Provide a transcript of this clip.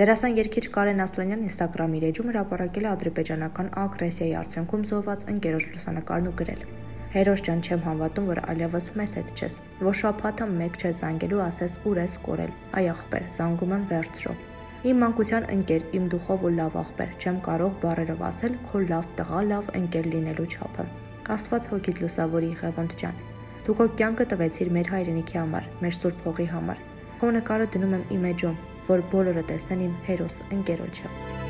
Դերասան երգիչ Կարեն Ասլանյանն Instagram-ի էջում հրապարակել է ադրբեջանական ագրեսիայի արդյունքում զոհված ընկերոջ լուսանկարն ու գրել. «Հերոս ջան, չեմ հավատում, որ ալևս մեզ հետ չես, որ շաբաթը մեկ չես զանգելու, ասես ուր ես կորել, այ ախպեր, զանգում եմ վերցրու, իմ մանկության ընկեր, իմ դուխով ու լավ ախպեր, չեմ կարող բառերով ասել, քո լավ տղա, լավ ընկեր լինելու չափը, Աստված հոգիդ լուսավորի, Ղևոնդ ջան, դու քո կյանքը տվեցիր մեր հայրենիքի համար, մեր սուրբ հողի համար, քո նկարը դնում եմ իմ էջում, որ բոլորը տեսնեն իմ հերոս ընկերոջը»։